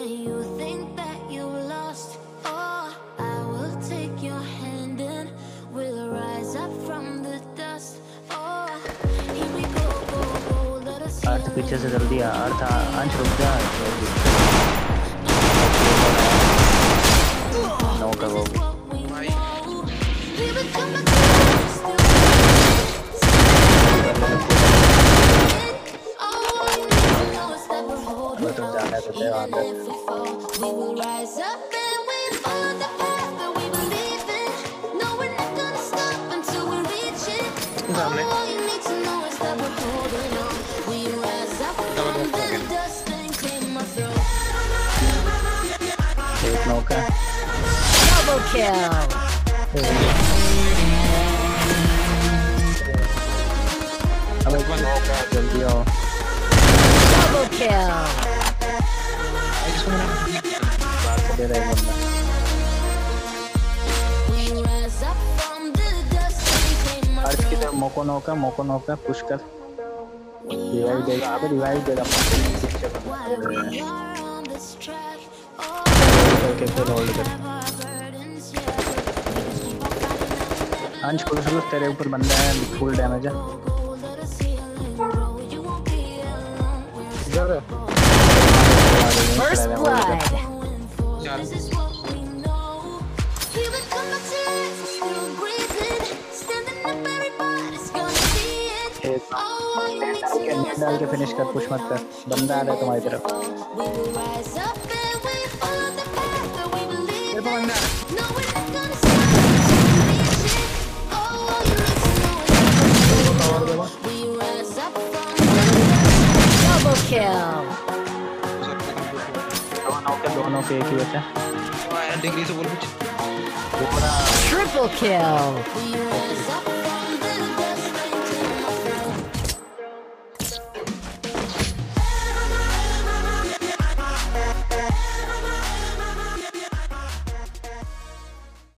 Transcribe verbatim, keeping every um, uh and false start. when you think that you lost all. I will take your hand and we'll rise up from the dust. Oh, here we go, go, go, let us hear it. पीछे से कर दिया अर्थ अंश रुक जा no करो भाई And if we fall, we will rise up and we follow the path that we believe in. No, we're not gonna stop until we reach it. Oh, all you need to know is that we're holding on. We rise up from the dust and clean my throat. Double kill. Double kill. We rise up from the dust and came up through. Mokonoka, Mokonoka, push kar. Revive dega, abe revive dega. Okay, फिर hold कर. अंश police को तेरे ऊपर बंदा है, full damage है. इधर. First blood. This is what we know. Here we come back to it, still breathing. Standing up, everybody's gonna see it. Oh, all you need to know is that finish kar push mat kar. Banda aa raha hai tumhari taraf. We will rise up and we follow the path that we believe in. No, we're not gonna stop until we reach it. Oh, all you need to know is that we rise up from the double kill. दोनों के एक ही होता है triple किल